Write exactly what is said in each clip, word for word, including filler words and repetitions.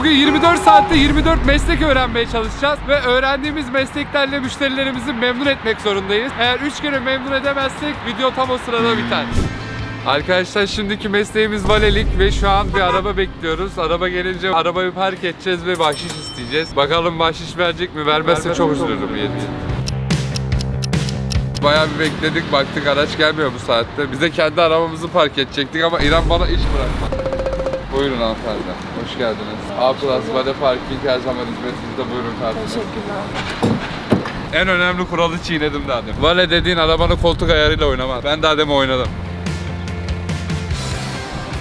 Bugün yirmi dört saatte yirmi dört meslek öğrenmeye çalışacağız ve öğrendiğimiz mesleklerle müşterilerimizi memnun etmek zorundayız. Eğer üç kere memnun edemezsek video tam o sırada biter. Arkadaşlar şimdiki mesleğimiz valelik ve şu an bir araba bekliyoruz. Araba gelince arabayı park edeceğiz ve bahşiş isteyeceğiz. Bakalım bahşiş verecek mi? Vermezse Vermez çok üzülürüm yedim. Bayağı bir bekledik, baktık araç gelmiyor bu saatte. Biz de kendi arabamızı park edecektik ama İrem bana iş bırakmadı. Buyurun hanımefendi, hoş geldiniz. A Plus Vale Parking her zaman hizmetinizde, buyurun kardeşim. Teşekkürler. En önemli kuralı çiğnedim daha demin. Vale dediğin arabanın koltuk ayarıyla oynamaz. Ben daha demin oynadım.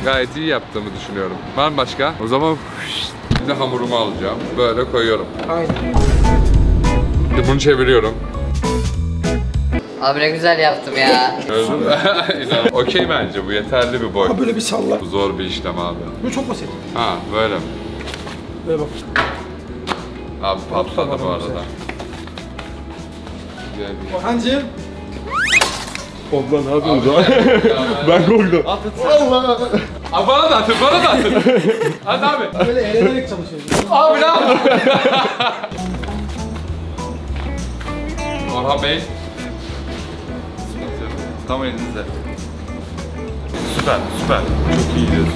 Gayet iyi yaptığımı düşünüyorum. Var mı başka? O zaman şimdi hamurumu alacağım. Böyle koyuyorum. Aynen. Şimdi bunu çeviriyorum. Abi ne güzel yaptım ya. Okey bence bu yeterli bir boy. Ha böyle bir salla. Bu zor bir işlem abi. Bu çok basit. Ha böyle mi? Böyle bak. Abi patladı bu arada. Hancı. Ondan ne yapıyorsun abi? Ben korktum. At atsana. Valla. Abi bana da atın, bana da atın. Hadi abi. Böyle eğlenerek çalışıyoruz. Abi ne yapıyorsun? Orhan Bey. Tam elinizde. Süper, süper. Çok iyi gidiyorsun.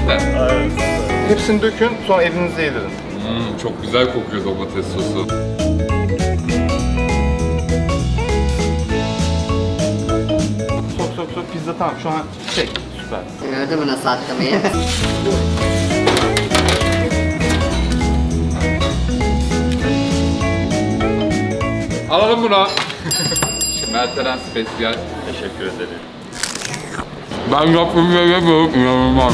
Süper. Aynen, süper. Hepsini dökün, sonra elinizle yedirin. Hmm, çok güzel kokuyor domates sosu. Sok sok sok, pizza tamam. Şu an çek. Süper. Gördün mü nasıl atlamayı? Alalım bunu. Mert Eren Spesiyal. Teşekkür ederim. Ben yaptım ve yapıyorum. İnanılmaz.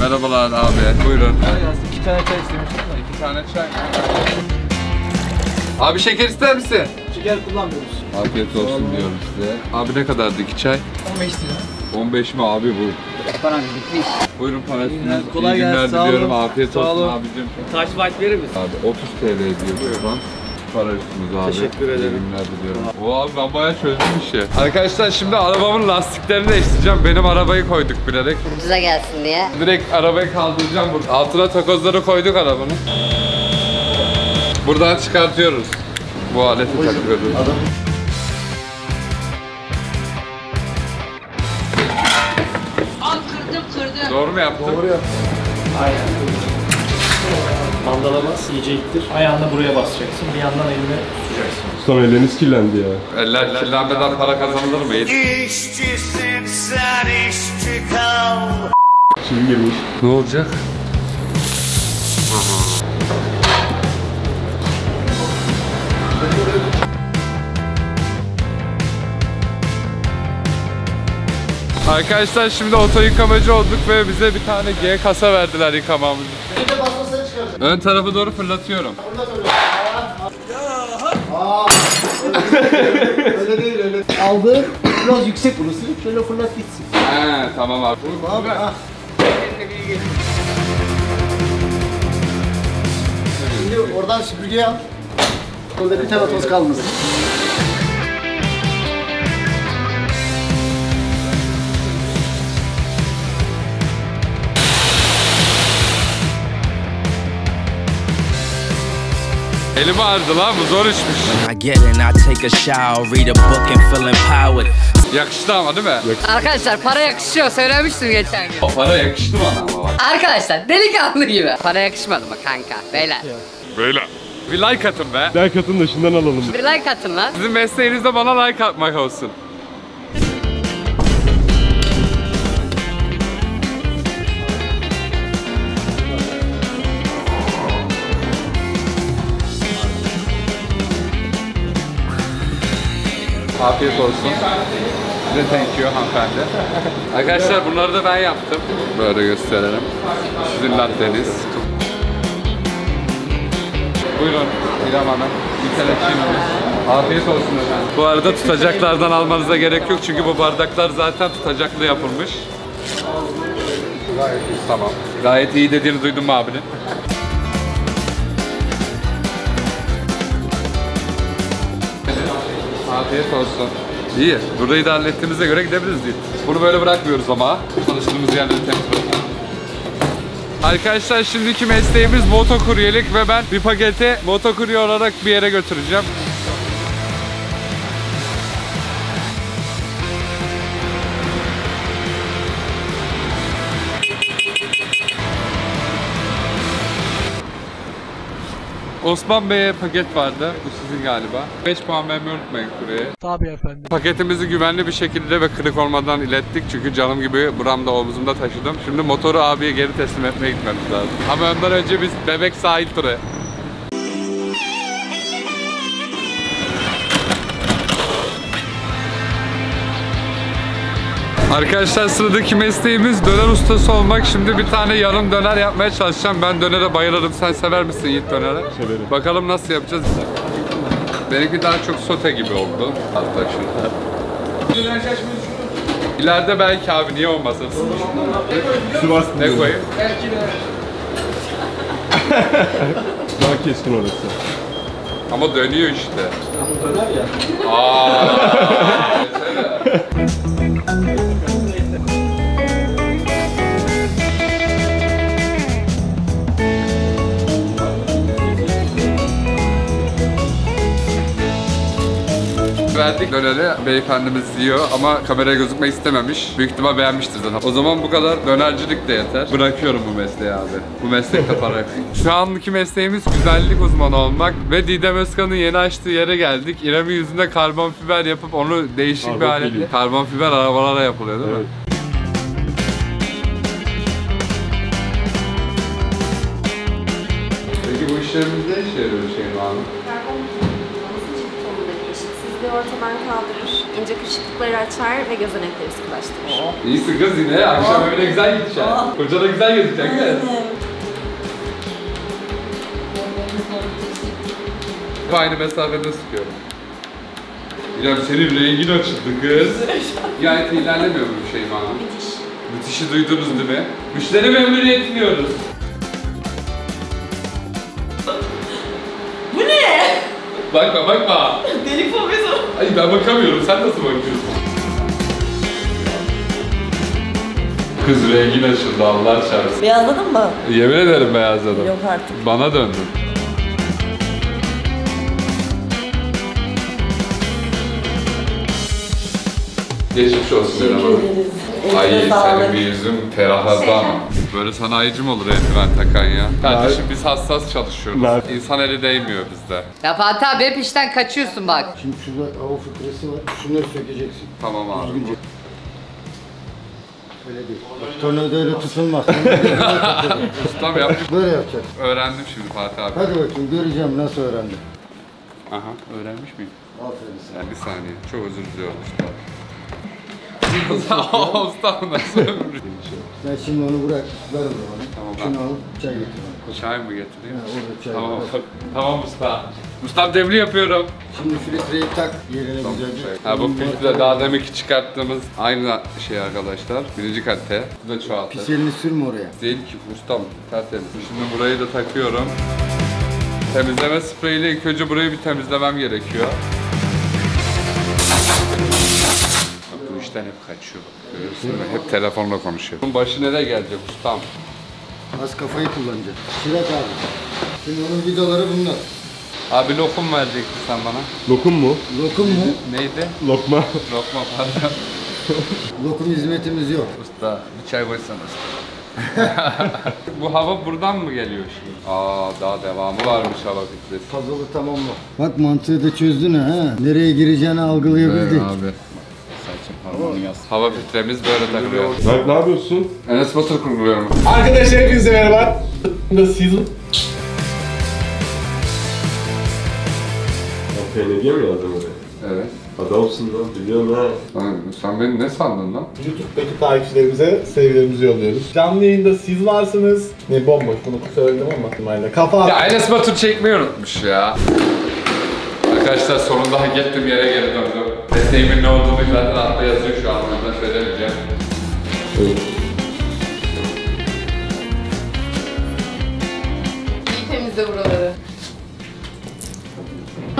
Merhabalar abi. Buyurun. İki tane çay istemiştim de. İki tane çay. Abi şeker ister misin? Şeker kullanmıyoruz. Afiyet olsun Vallahi. diyorum size. Abi ne kadardı iki çay? on beş lira. on beş mi abi bu? Paran bitmiş. Buyurun parasını. Kolay gelsin. Sağ olun. Afiyet olsun abicim. Taş white verir misin? Abi otuz TL diyor bu zaman. Para üstümüz abi. Teşekkür ederim. O abi ben bayağı çözdüm işi. Arkadaşlar şimdi arabamın lastiklerini değiştireceğim. Benim arabayı koyduk bilerek. Ucuza gelsin diye. Direkt arabayı kaldıracağım burada. Altına takozları koyduk arabanın. Buradan çıkartıyoruz. Bu aleti takıyoruz. Al kırdım kırdım. Doğru mu yaptın? Doğru yaptın. Aynen. Mandala bas, iyice ittir. Ayağını buraya basacaksın, bir yandan elini tutacaksın. Ustam elleriniz kirlendi ya. Eller, Eller kirlenmeden para kazanılır mı? İşçisin sen, işçi kal. Şimdi girmiş. Ne olacak? Arkadaşlar şimdi oto yıkamacı olduk ve bize bir tane G kasa verdiler yıkamamız için. Ön tarafı doğru fırlatıyorum. Öyle değil öyle. Aldı. Biraz yüksek burası. Şöyle fırlat gitsin. He tamam abi. Oğlum abi. Ah. Şimdi oradan süpürgeyi al. Orada bir tane toz kalmasın. Elim ağrıdı lan, bu zor işmiş. Yakıştı ama değil mi? Arkadaşlar para yakışıyor, söylemiştim geçen gün. O para yakıştı bana ama bak. Arkadaşlar delikanlı gibi. Para yakışmadı mı kanka? Beyler. Beyler. Bir like atın be. Like atın da şundan alalım. Bir like atın lan. Sizin mesleğinizde bana like atmak olsun. Afiyet olsun. Size thank you hanımefendi. Arkadaşlar bunları da ben yaptım. Böyle gösterelim. Sizin latteniz. Buyurun İrem Hanım. Bir tane çiğnemiz. Afiyet olsun efendim. Bu arada tutacaklardan almanıza gerek yok. Çünkü bu bardaklar zaten tutacaklı yapılmış. Gayet iyi. Tamam. Gayet iyi dediğini duydum mu abinin? Afiyet olsun. İyi, burayı da hallettiğimize göre gidebiliriz değil. Bunu böyle bırakmıyoruz ama. Çalıştığımız yerleri temiz bırakıyoruz. Arkadaşlar şimdiki mesleğimiz motokuryelik ve ben bir paketi motokurye olarak bir yere götüreceğim. Osman Bey'e paket vardı. Bu sizin galiba. beş puan vermeyi unutmayın kuryeye. Tabii efendim. Paketimizi güvenli bir şekilde ve kırık olmadan ilettik. Çünkü canım gibi buramda omuzumda taşıdım. Şimdi motoru abiye geri teslim etmeye gitmemiz lazım. Ama ondan önce biz bebek sahil turu. Arkadaşlar sıradaki mesleğimiz döner ustası olmak. Şimdi bir tane yarım döner yapmaya çalışacağım. Ben dönere bayılırım. Sen sever misin Yiğit dönere? Severim. Bakalım nasıl yapacağız? Benimki daha çok sote gibi oldu. Hatta şunu. İleride belki abi niye olmasın? Sivas ne koyayım? Belki de. Daha keskin orası. Ama dönüyor işte. Ama döner ya. Aaa. Verdik döneri, beyefendimiz yiyor ama kameraya gözükmek istememiş. Büyük ihtimal beğenmiştir zaten. O zaman bu kadar dönercilik de yeter. Bırakıyorum bu mesleği abi. Bu meslekte para. Şu anki mesleğimiz güzellik uzmanı olmak ve Didem Özkan'ın yeni açtığı yere geldik. İrem'in yüzünde karbon fiber yapıp onu değişik Arbon bir aletle karbon fiber arabalara yapılıyor değil evet. mi? Peki bu işlerimizde işe yarıyor şey var mı? Ortadan kaldırır, ince kırışıklıkları açar ve gözenekleri sıkılaştırır. Oh. İyi kız yine, akşam öyle güzel gidecek. Oh. Koca da güzel gözükecek. Evet. Hep aynı mesafede sıkıyorum. İrem senin rengin açıldı kız. Gayet ilerlemiyor mu bir şey bana? Müthiş. Müthiş'i duydunuz değil mi? Müşteri memnuniyetliyoruz. Bu ne? Bakma bakma. Delik fobisi. Ay ben bakamıyorum. Sen nasıl bakıyorsun? Kız rengin açıldı Allah çarpsın. Beyazladın mı? Yemin ederim beyazladım. Yok artık. Bana döndün. Geçmiş olsun Eren Hanım. Ay senin bir yüzün ferahladı ama. Böyle sanayicim olur eldiven takan ya. Kardeşim biz hassas çalışıyoruz. Nar. İnsan eli değmiyor bizde. Ya Fatih abi hep işten kaçıyorsun bak. Şimdi şurada o fıkresi var. Şunları sökeceksin. Tamam abi. Üzgünce. Öyle değil. Tornavida öyle tutulmaz. Ustam yapacak. Böyle yapacak. Öğrendim şimdi Fatih abi. Hadi bakayım göreceğim nasıl öğrendim. Aha öğrenmiş miyim? Aferin sana. Yani bir saniye. Çok özür diliyorum usta. Ustam nasıl ömrün? Sen şimdi onu bırak, ver onu bana. Tamam, şunu ben... alıp çay getir. Çay mı getireyim? Ha, orada çay tamam, var. Tamam usta. Ustam demli yapıyorum. Şimdi filtreyi tak yerine güzelce. Ha bu filtre daha demek çıkarttığımız aynı şey arkadaşlar. Birinci katte. Bu da çoğaltı. Pis elini sürme oraya. Değil ki ustam tertemiz. Şimdi burayı da takıyorum. Temizleme spreyiyle ilk önce burayı bir temizlemem gerekiyor. Hep kaçıyor bak görüyorsun hep telefonla konuşuyor. Bunun başı nereye gelecek ustam? Az kafayı kullanacak. Şirak abi. Şimdi onun vidaları bunlar. Abi lokum verecekti sen bana. Lokum mu? Lokum mu? Neydi? Lokma. Lokma pardon. Lokum hizmetimiz yok. Usta bir çay koysana usta. Bu hava buradan mı geliyor şimdi? Aa daha devamı varmış hava fikresi. Puzzle'ı tamamla. Bak mantığı da çözdün ha. Nereye gireceğini algılayabildin. Evet abi. Hava filtremiz böyle takılıyor. Mert ne yapıyorsun? Enes Batur kurguluyorum. Arkadaşlar hepinize merhaba. Nasılsınız? Peynir yemiyor adam oraya. Evet. Adamsın lan, biliyorum ha. Lan sen beni ne sandın lan? YouTube'daki takipçilerimize sevgilerimizi yolluyoruz. Canlı yayında siz varsınız. Ne bomboş bunu söyledim ama. Kafa ya Enes Batur çekmeyi unutmuş ya. Arkadaşlar sonunda hak ettim yere geri döndüm. Mesleğimin ne olduğunu zaten altta yazıyor şu an, ben söylemeyeceğim. Evet. İyi temizle buraları.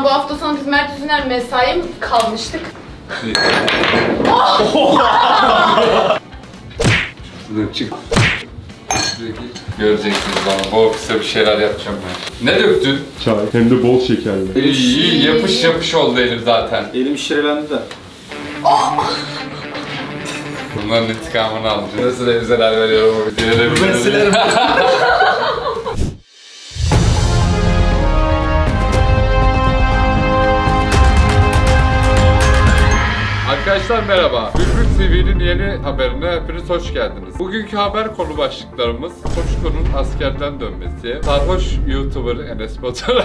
Bu hafta sonu biz Mert Üzener mesaiye mi kalmıştık? Çık şuradan çık. Sürekli göreceksiniz bana. Bol kısa bir şeyler yapacağım ben. Ne döktün? Çay. Hem de bol şekerli. Elim iyi, yapış yapış oldu elim zaten. Elim şişelendi de. Bunların intikamını alacağım. Nasıl elbiseler veriyorum? Bunları silerim. Arkadaşlar merhaba. Bülbül T V'nin yeni haberine hepiniz hoş geldiniz. Bugünkü haber konu başlıklarımız Koçko'nun askerden dönmesi, sarhoş YouTuber Enes Batur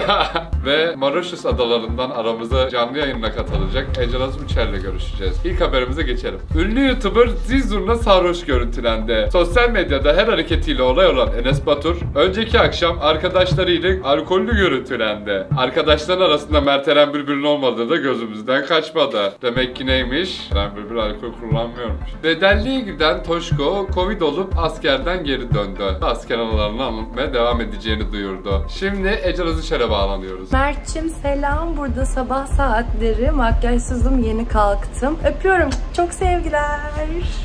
ve Mauritius adalarından aramıza canlı yayınla katılacak Ejelaz Uçer'le görüşeceğiz. İlk haberimize geçelim. Ünlü YouTuber Zizur'la sarhoş görüntülendi. Sosyal medyada her hareketiyle olay olan Enes Batur, önceki akşam arkadaşlarıyla alkollü görüntülendi. Arkadaşların arasında Mert Eren Bülbül'ün olmadığı da gözümüzden kaçmadı. Demek ki neymiş? Ben Bülbül alkol kullanmıyormuş. Bedelliğe giden Toşko, Covid olup askerden geri döndü. Asker anılarını anlatmaya devam edeceğini duyurdu. Şimdi Ejelaz Uçer'e bağlanıyoruz. Mert'cim selam. Burada sabah saatleri. Makyajsızım, yeni kalktım. Öpüyorum. Çok sevgiler.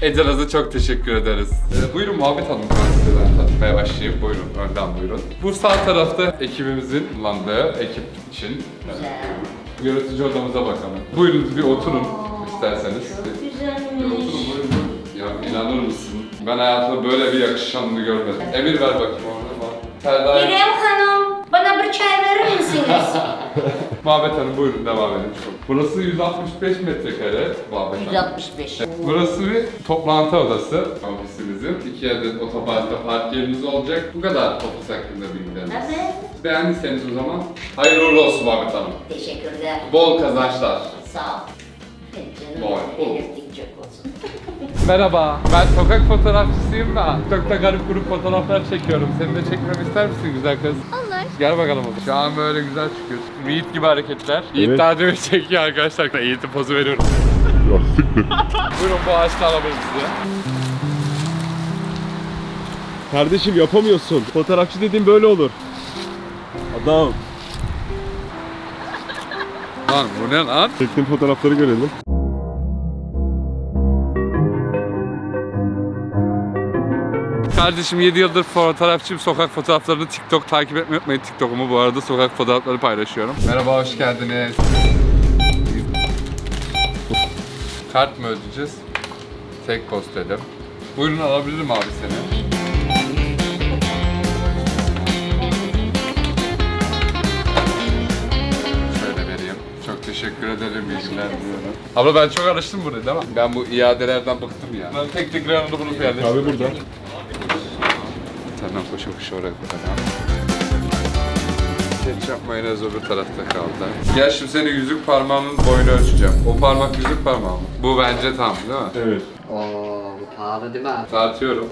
Ejelaz'a çok teşekkür ederiz. Ee, buyurun muhabbet hanım. Ben tanıtmaya başlayayım. Buyurun. Önden buyurun. Bu sağ tarafta ekibimizin kullandığı ekip için. Yani, yönetici odamıza bakalım. Buyurun bir oturun. İsterseniz. Ya inanır mısın? Ben hayatımda böyle bir yakışanını görmedim. Emir ver bakayım orada bak. Meryem Hanım, bana bir çay verir misiniz? Muhabbet Hanım buyurun devam edin. Burası yüz altmış beş metrekare. Muhabbet Hanım. yüz altmış beş. Burası bir toplantı odası ofisimizin. İki adet otoparkta park yerimiz olacak. Bu kadar ofis hakkında bilgilerimiz. Evet. Beğendiyseniz o zaman hayırlı uğurlu olsun Muhabbet Hanım. Teşekkürler. Bol kazançlar. Sağ ol. Merhaba, ben sokak fotoğrafçısıyım da çok da garip grup fotoğraflar çekiyorum. Seni de çekmemi ister misin güzel kız? Olur. Gel bakalım hadi. Şu an böyle güzel çıkıyorsun. Yiğit gibi hareketler. Yiğit evet. Daha demin çekiyor arkadaşlar. Yiğit'in pozu veriyorum. Buyurun bu ağaçta alabiliriz size. Kardeşim yapamıyorsun. Fotoğrafçı dediğin böyle olur. Adam. Lan bu ne lan? Çektiğim fotoğrafları görelim. Kardeşim yedi yıldır fotoğrafçıyım, sokak fotoğraflarını TikTok takip etmeyi unutmayın. TikTok'umu bu arada sokak fotoğrafları paylaşıyorum. Merhaba, hoş geldiniz. Kart mı ödeyeceğiz? Tek post edelim. Buyurun alabilirim abi seni. Teşekkür ederim, iyi günler diyorum. Abla ben çok araştım burayı değil mi? Ben bu iadelerden bıktım ya. Ben tek tek reyonunu bulup yerleştim. Abi burada. Tamam koşa koşa oraya koyalım. Ketçap mayonez öbür tarafta kaldı. Gel şimdi seni yüzük parmağının boyunu ölçeceğim. O parmak yüzük parmağı mı? Bu bence tam değil mi? Evet. Ooo bu pahalı değil mi abi? Tartıyorum.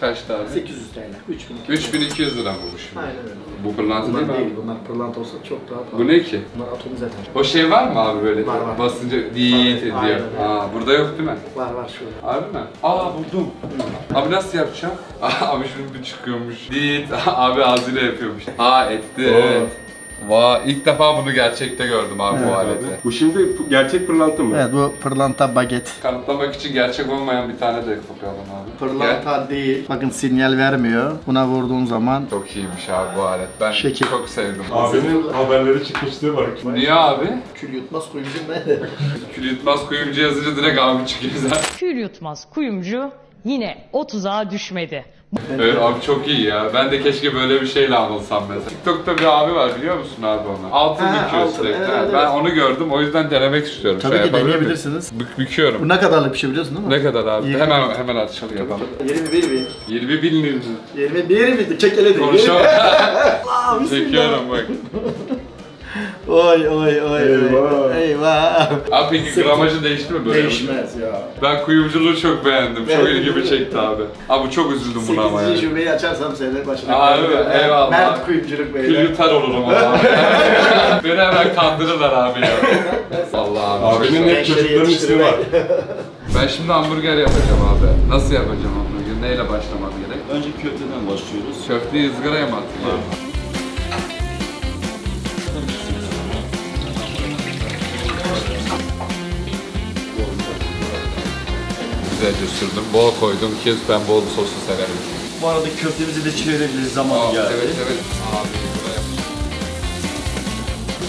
Kaç tane? sekiz yüz T L. üç bin iki yüz lira bulmuşum. Aynen öyle. Bu pırlanta değil mi? Değil, bunlar pırlanta olsa çok daha pahalı. Bu ne ki? Bunlar atom zaten. O şey var mı abi böyle? Var var. Basınca diiit ediyor. Aa, burada yok değil mi? Var var şurada. Abi mi? Aa buldum. Abi nasıl yapacağım? Abi şunu bir çıkıyormuş. Diiit. Abi ağzıyla yapıyormuş. Aa etti evet. Vay wow, ilk defa bunu gerçekte gördüm abi evet, bu aleti. Abi. Bu şimdi gerçek pırlanta mı? Evet bu pırlanta baget. Kanıtlamak için gerçek olmayan bir tane de yapalım abi. Pırlanta gel. Değil. Bakın sinyal vermiyor. Buna vurduğun zaman. Çok iyiymiş abi bu alet. Ben şekil. Çok sevdim. Abinin haberleri çıkmıştı bak. Niye abi? Kül yutmaz kuyumcu nerede? Kül yutmaz kuyumcu yazınca direkt abi çıkıyor zaten. Kül yutmaz kuyumcu yine o tuzağa düşmedi. Evet abi çok iyi ya. Ben de keşke böyle bir şeyle anılsam mesela. TikTok'ta bir abi var biliyor musun abi onu? Altın ha, büküyor altın, sürekli. Evet, evet. Ben onu gördüm o yüzden denemek istiyorum. Tabii şey ki deneyebilirsiniz. Bük büküyorum. Bu ne kadarlık bir şey biliyorsun değil mi? Ne kadar abi? yirmi. Hemen hemen açalım yapalım. yirmi bir bin. yirmi bir bin. Çek ele de. Konuşalım. Çekiyorum bak. Oy oy oy. Eyvah. Eyvah. Abi peki gramajı değişti mi böyle? Değişmez ya. Ben kuyumculuğu çok beğendim. Çok ilgimi çekti abi. Abi çok üzüldüm buna ama yani. sekizinci şubeyi açarsam senin başına. Abi eyvallah. Mert kuyumculuk böyle. Külüter olurum ama. Beni hemen kandırırlar abi ya. Allah abi. Abinin hep çocukların ismi var. Ben şimdi hamburger yapacağım abi. Nasıl yapacağım hamburger? Neyle başlamam gerek? Önce köfteden başlıyoruz. Köfteyi ızgaraya mı atayım? Güzelce sürdüm, bol koydum ki ben bol sosu severim. Bu arada köftemizi de çevirebiliriz zamanı geldi. Evet evet. Abi,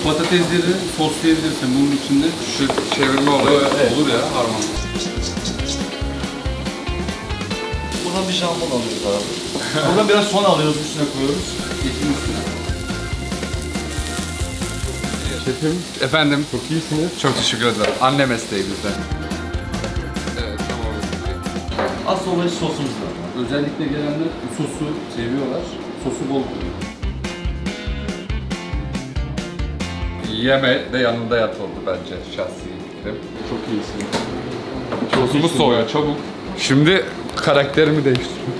patatesleri soslayabilirsin bunun içinde. Şu çevirme olayı evet. Olur ya harman. Buradan bir jambon alıyoruz abi. Buradan biraz soğan alıyoruz, üstüne koyuyoruz. Etin üstüne. Şefim, efendim çok iyisiniz. Çok teşekkür ederim. Anne mesleği bizden. Evet, tamam. Asıl olayı sosumuzda. Özellikle gelenler sosu seviyorlar. Sosu bol koyuyor. Yeme de yanında yat oldu bence şahsi. Çok iyisin. Sosumu soğuyor çabuk. Şimdi karakterimi değiştiriyorum.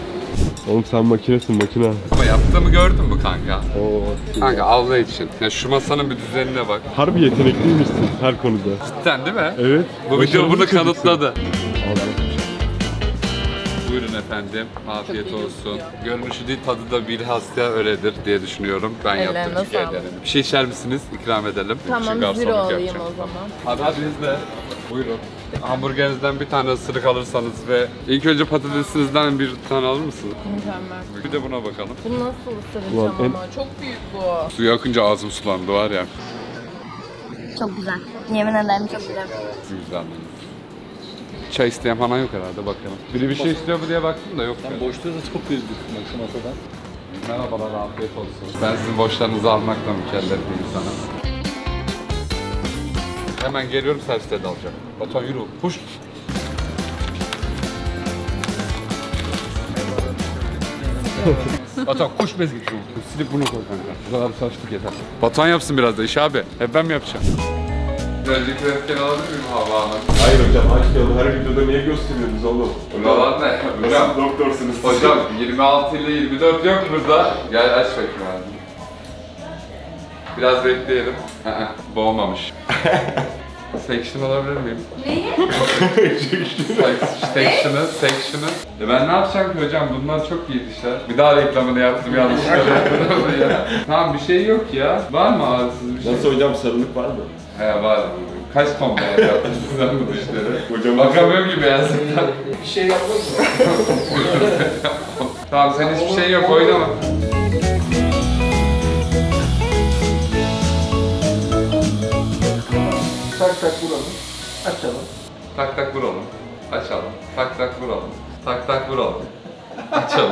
Oğlum sen makinesin makine. Ama yaptığımı gördün mü kanka? Oo. Kanka Allah için. Ya şu masanın bir düzenine bak. Harbi yetenekliymişsin her konuda. Cidden değil mi? Evet. Bu video bunu kanıtladı. Buyurun efendim, afiyet olsun. Görünüşü değil, tadı da bilhassa öyledir diye düşünüyorum. Ben yaptım ki bir şey içer misiniz? İkram edelim. Tamam, zero alayım o zaman. Hadi hadi izle. Buyurun. Hamburgerinizden bir tane ısırık alırsanız ve ilk önce patatesinizden bir tane alır mısınız? Mükemmel. Bir de buna bakalım. Bu nasıl ısıracağım ama? Çok büyük bu. Suyu akınca ağzım sulandı var ya. Çok güzel. Yemin ederim çok güzel. Güzel. Çay isteyen falan yok herhalde bakalım. Biri bir şey istiyor mu diye baktım da yok. Ben boşluğu da çok üzüldüm şu masadan. Merhabalar, afiyet olsun. Ben sizin boşlarınızı almakla mükellef bir insanım. Hemen geliyorum, serviste de alacağım. Batuhan yürü, push! Batuhan kuş bez git. Silip bunu koy kanka. Bu kadar saçlık yeter. Batuhan yapsın biraz da iş abi. Hep ben mi yapacağım? Öncelikle öfkeni alabilir miyim Hava Hanım? Hayır hocam, aşk yolu her videoda niye gösteriyorsunuz oğlum? Ulan ne? Hocam doktorsunuz. Hocam yirmi altı ile yirmi dört yok burada. Gel aç bakayım abi. Biraz bekleyelim. Boğmamış. Section alabilir miyim? Neyi? Section'ı, section'ı. E ben ne yapacağım ki hocam? Bundan çok iyi dişler. Bir daha reklamını yaptım yanlışlıkla. Tamam bir şey yok ya. Var mı ağrısız bir şey? Nasıl hocam, sarılık var mı? He var. Kaç kombo yaptınız sizden bu dişleri? Hocam bakamıyorum gibi yazdıklar. Bir şey yapmak mı? Tamam sen hiçbir şey yok, oynama. Tak tak vuralım, açalım. Tak tak vuralım, açalım. Tak tak vuralım, tak tak vuralım, açalım.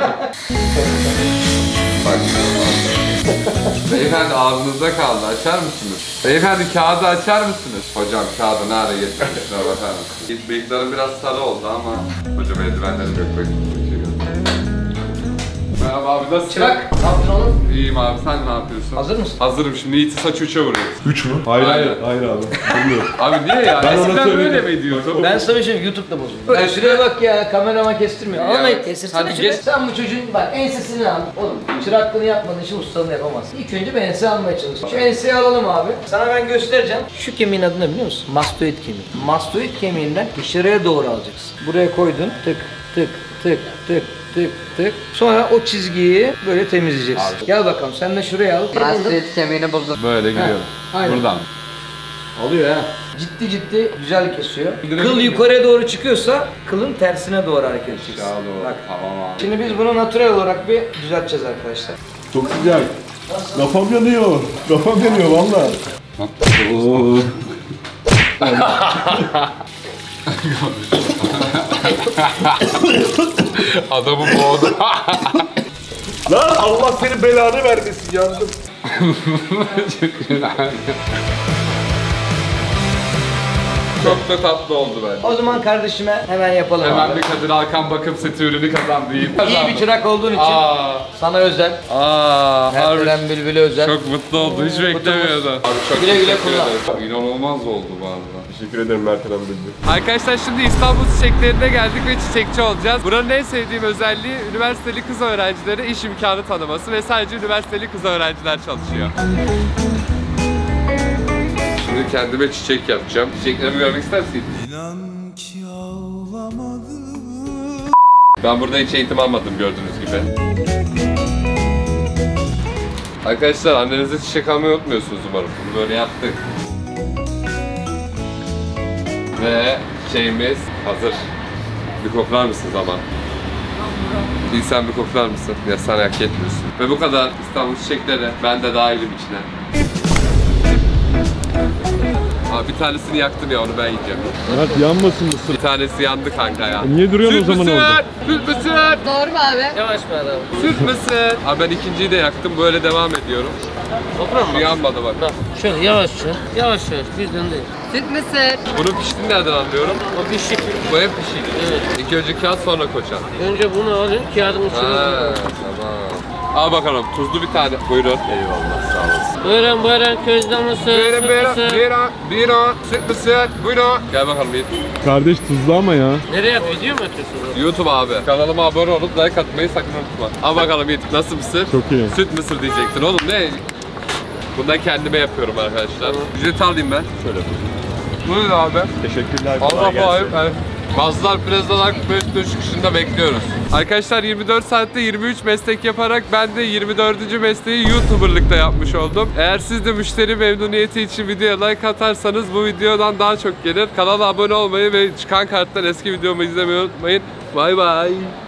Bak, beyefendi ağzınızda kaldı, açar mısınız? Beyefendi kağıdı açar mısınız? Hocam kağıdı nereye getirmişsin? Bakar mısın? Bıyıklarım biraz sarı oldu ama... Hocam eldivenleri gökmek için. Merhaba abi, nasılsın? Çırak, ne yaptın oğlum? İyiyim abi, sen ne yapıyorsun? Hazır mısın? Hazırım, şimdi iti saç üçe vuruyoruz. Üç mü? Hayır, hayır, hayır abi. Abi niye ya? Ben eskiden böyle mi diyordum? Ben sana şey YouTube'da bozuldum. Üstüne bak ya, kamerama kestirmiyor. Ama kestirsene şunu. Sen bu çocuğun bak ensesini al. Oğlum, çıraklığını yapmadığın için ustalığını yapamazsın. İlk önce bir ense almaya çalışalım. Şu enseyi alalım abi. Sana ben göstereceğim. Şu kemiğin adı ne biliyor musun? Mastoid kemiği. Mastoid kemiğinden dışarıya doğru alacaksın. Buraya koydun, tık tık tık tık. Tık tık. Sonra o çizgiyi böyle temizleyeceksin. Abi. Gel bakalım, sen de şuraya al. Mastoid kemiğini buldum. Böyle gidiyorum. Buradan. Alıyor ha. Ciddi ciddi güzel kesiyor. Kıl yukarıya doğru çıkıyorsa kılın tersine doğru hareket edeceksin. Bak. Tamam abi. Şimdi biz bunu natural olarak bir düzelteceğiz arkadaşlar. Çok güzel. Kafam yanıyor. Kafam yanıyor vallahi. Oo. Adamı boğdu. Lan Allah senin belanı vermesin, yandım. Çok da tatlı oldu bence. O zaman kardeşime hemen yapalım. Hemen abi. Bir Kadir Alkan bakım seti ürünü kazandı. İyi, iyi bir çırak olduğun için Aa. sana özel. Aa, Mert Eren Bülbül'e özel. Çok mutlu oldu, hiç beklemiyordu. Abi çok güle güle kullan. İnanılmaz oldu bu arada. Teşekkür ederim Mert Eren Bülbül. Arkadaşlar şimdi İstanbul Çiçekleri'ne geldik ve çiçekçi olacağız. Buranın en sevdiğim özelliği üniversiteli kız öğrencilere iş imkanı tanıması ve sadece üniversiteli kız öğrenciler çalışıyor. Şimdi kendime çiçek yapacağım. Çiçeklerimi görmek ister misin? İnan ki ağlamadım. Ben burada hiç eğitim almadım gördüğünüz gibi. Arkadaşlar annenize çiçek almayı unutmuyorsunuz umarım. Bunu böyle yaptık. Ve çiçeğimiz hazır. Bir koklar mısınız ama? Bir sen bir koklar mısın? Ya sen hak etmiyorsun. Ve bu kadar. İstanbul Çiçekleri. Ben de dahilim içine. Aa, bir tanesini yaktım ya, onu ben yiyeceğim. Evet, yanmasın mısın? Bir tanesi yandı kanka ya. Niye duruyorsun o zaman orada? Sürtmesin! Sürtmesin! Doğru mu abi? Yavaş be adam. Sürtmesin! Abi ben ikinciyi de yaktım, böyle devam ediyorum. Oturamam. Şu yanmadı bak. Bak şöyle yavaşça, yavaş yavaş birden değil. Sürtmesin! Bunu piştiğini nereden anlıyorum? O pişik. Bu hep pişik. Evet. İlk önce kağıt, sonra koçan. Önce bunu alın, kağıdın içine. Haa tamam. Al bakalım, tuzlu bir tane. Buyurun. Eyvallah, sağ olasın. Buyurun buyurun, közde mısır, buyurun, süt buyurun, mısır. Buyurun, buyurun, süt mısır, buyurun. Gel bakalım bir. Kardeş tuzlu ama ya. Nereye video mu atıyorsunuz? YouTube abi. Kanalıma abone olup like atmayı sakın unutma. Al bakalım bir, nasıl mısır? Çok iyi. Süt mısır diyecektin oğlum, ne? Bundan kendime yapıyorum arkadaşlar. Ücret alayım ben. Şöyle buyurun abi. Teşekkürler, kolay gelsin. Allah Bazılar Prezdalar Kupayüz dönüş çıkışında bekliyoruz. Arkadaşlar yirmi dört saatte yirmi üç meslek yaparak ben de yirmi dördüncü mesleği YouTuber'lıkta yapmış oldum. Eğer siz de müşteri memnuniyeti için videoya like atarsanız bu videodan daha çok gelir. Kanala abone olmayı ve çıkan karttan eski videomu izlemeyi unutmayın. Bay bay.